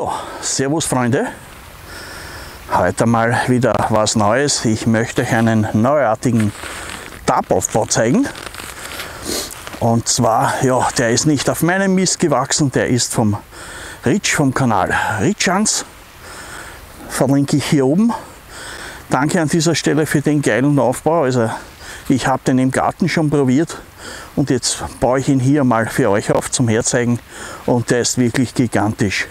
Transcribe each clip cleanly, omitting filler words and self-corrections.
Ja, servus Freunde, heute mal wieder was Neues. Ich möchte euch einen neuartigen Tabaufbau zeigen. Und zwar, ja, der ist nicht auf meinem Mist gewachsen, der ist vom Ritsch, vom Kanal Ritschans. Verlinke ich hier oben. Danke an dieser Stelle für den geilen Aufbau. Also ich habe den im Garten schon probiert und jetzt baue ich ihn hier mal für euch auf zum Herzeigen und der ist wirklich gigantisch.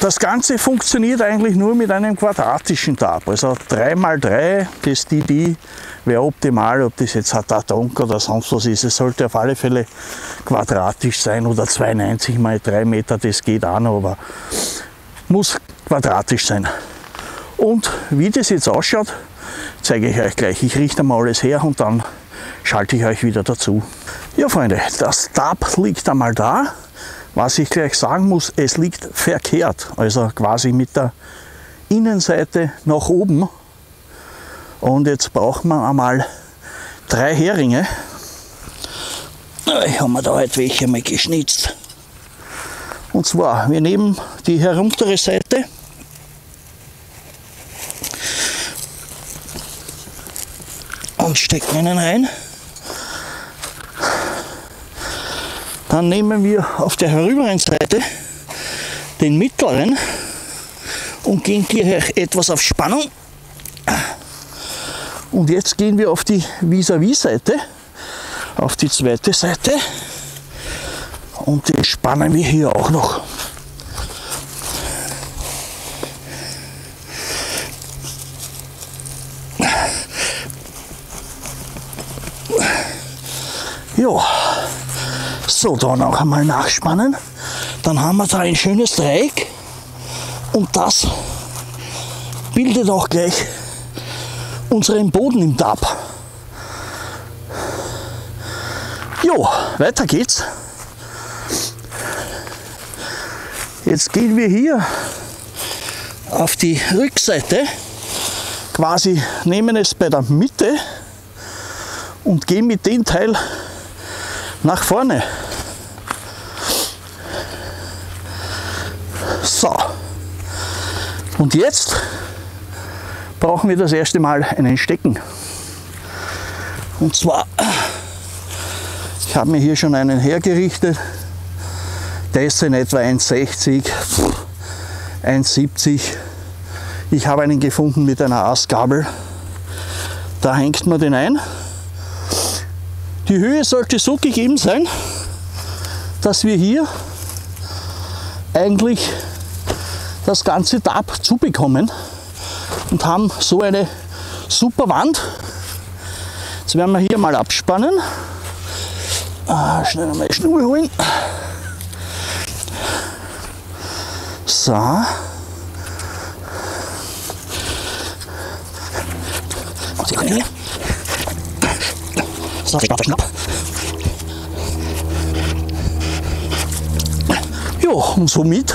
Das Ganze funktioniert eigentlich nur mit einem quadratischen Tab, also 3x3, das DD wäre optimal, ob das jetzt Hatatonk oder sonst was ist, es sollte auf alle Fälle quadratisch sein oder 92 x 3 Meter, das geht auch noch, aber muss quadratisch sein. Und wie das jetzt ausschaut, zeige ich euch gleich. Ich richte mal alles her und dann schalte ich euch wieder dazu. Ja Freunde, das Tab liegt einmal da. Was ich gleich sagen muss, es liegt verkehrt, also quasi mit der Innenseite nach oben. Und jetzt braucht man einmal 3 Heringe. Ich habe mir da heute welche mal geschnitzt. Und zwar, wir nehmen die heruntere Seite. Und stecken einen rein. Dann nehmen wir auf der herüberen Seite den mittleren und gehen hier etwas auf Spannung. Und jetzt gehen wir auf die Vis-à-vis-Seite, auf die zweite Seite, und den spannen wir hier auch noch. Jo, so, dann auch einmal nachspannen, dann haben wir da ein schönes Dreieck und das bildet auch gleich unseren Boden im Tab. Jo, weiter geht's. Jetzt gehen wir hier auf die Rückseite, quasi nehmen es bei der Mitte und gehen mit dem Teil nach vorne. So. Und jetzt brauchen wir das erste Mal einen Stecken. Und zwar, ich habe mir hier schon einen hergerichtet. Der ist in etwa 1,60, 1,70. Ich habe einen gefunden mit einer Astgabel. Da hängt man den ein. Die Höhe sollte so gegeben sein, dass wir hier eigentlich das ganze Tab zubekommen und haben so eine super Wand. Jetzt werden wir hier mal abspannen. Schnell mal die Schnur holen. So. Ja, und somit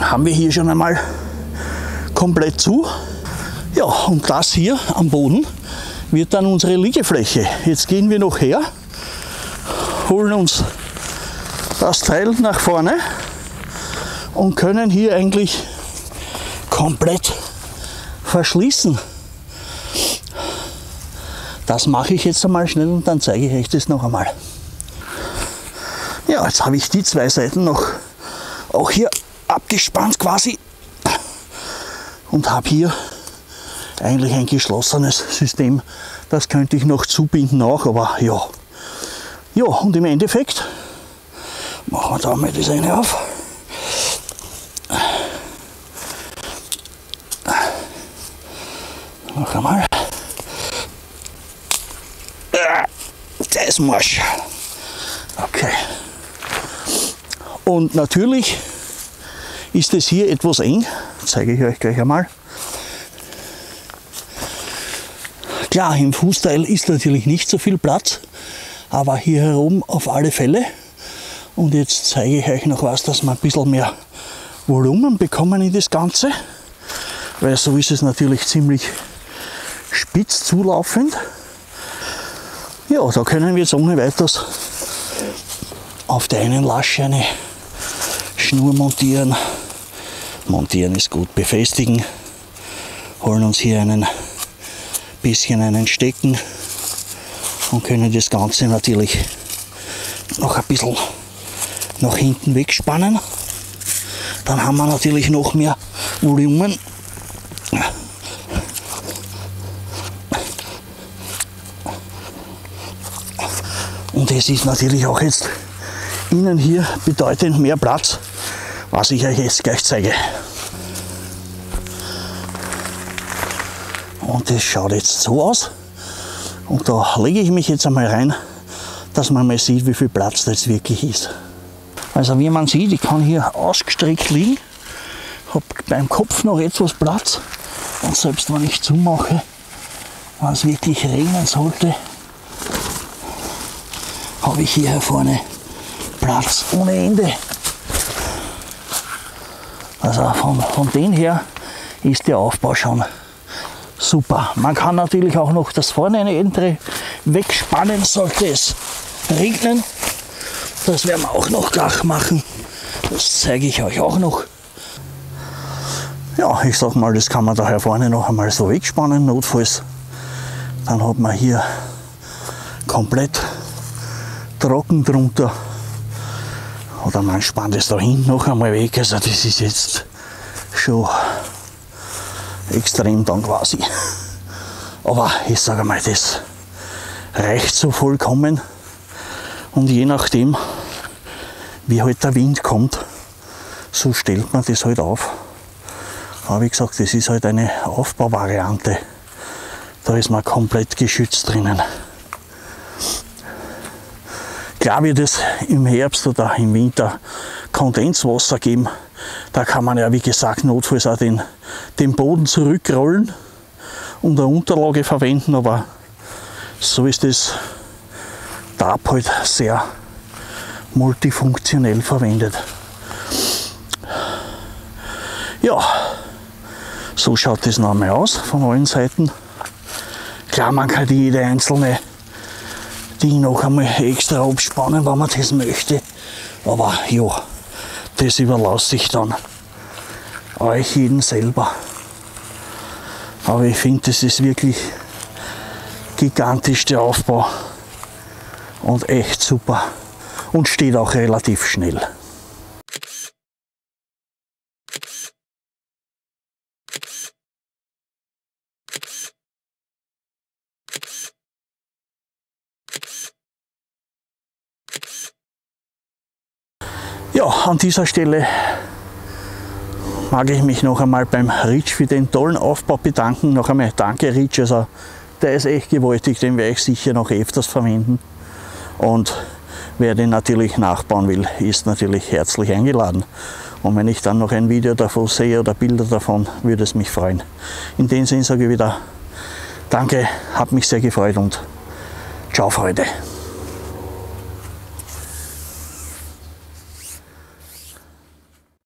haben wir hier schon einmal komplett zu. Ja, und das hier am Boden wird dann unsere Liegefläche. Jetzt gehen wir noch her, holen uns das Teil nach vorne und können hier eigentlich komplett verschließen. Das mache ich jetzt einmal schnell und dann zeige ich euch das noch einmal. Ja, jetzt habe ich die 2 Seiten noch auch hier abgespannt quasi und habe hier eigentlich ein geschlossenes System. Das könnte ich noch zubinden auch, aber ja. Ja, und im Endeffekt machen wir da mal das eine auf. Noch einmal. Der ist morsch. Okay. Und natürlich ist es hier etwas eng. Das zeige ich euch gleich einmal. Klar, im Fußteil ist natürlich nicht so viel Platz, aber hier herum auf alle Fälle. Und jetzt zeige ich euch noch was, dass wir ein bisschen mehr Volumen bekommen in das Ganze. Weil so ist es natürlich ziemlich spitz zulaufend. Ja, da können wir jetzt ohne weiteres auf der einen Lasche eine Schnur montieren. Montieren ist gut, befestigen. Holen uns hier ein bisschen einen Stecken und können das Ganze natürlich noch ein bisschen nach hinten wegspannen. Dann haben wir natürlich noch mehr Volumen. Und es ist natürlich auch jetzt innen hier bedeutend mehr Platz, was ich euch jetzt gleich zeige. Und das schaut jetzt so aus. Und da lege ich mich jetzt einmal rein, dass man mal sieht, wie viel Platz das wirklich ist. Also wie man sieht, ich kann hier ausgestreckt liegen, habe beim Kopf noch etwas Platz. Und selbst wenn ich zumache, wenn es wirklich regnen sollte, habe ich hier vorne Platz ohne Ende. Also von dem her ist der Aufbau schon super. Man kann natürlich auch noch das vorne eine Ende wegspannen, sollte es regnen. Das werden wir auch noch gleich machen. Das zeige ich euch auch noch. Ja, ich sag mal, das kann man daher vorne noch einmal so wegspannen, notfalls. Dann hat man hier komplett trocken drunter. Oder man spannt es da hinten noch einmal weg. Also das ist jetzt schon extrem dann quasi. Aber ich sage mal, das reicht so vollkommen. Und je nachdem, wie halt der Wind kommt, so stellt man das halt auf. Aber wie gesagt, das ist halt eine Aufbauvariante. Da ist man komplett geschützt drinnen. Klar wird es im Herbst oder im Winter Kondenswasser geben. Da kann man ja, wie gesagt, notfalls auch den Boden zurückrollen und eine Unterlage verwenden. Aber so ist das Tarp halt sehr multifunktionell verwendet. Ja, so schaut das noch einmal aus von allen Seiten. Klar, man kann jede einzelne Ding noch einmal extra abspannen, wenn man das möchte. Aber ja, das überlasse ich dann euch jeden selber. Aber ich finde, das ist wirklich gigantisch, der Aufbau. Und echt super. Und steht auch relativ schnell. Ja, an dieser Stelle mag ich mich noch einmal beim Ritsch für den tollen Aufbau bedanken. Noch einmal danke Ritsch, also der ist echt gewaltig, den werde ich sicher noch öfters verwenden. Und wer den natürlich nachbauen will, ist natürlich herzlich eingeladen. Und wenn ich dann noch ein Video davon sehe oder Bilder davon, würde es mich freuen. In dem Sinne sage ich wieder, danke, hat mich sehr gefreut und ciao Freunde.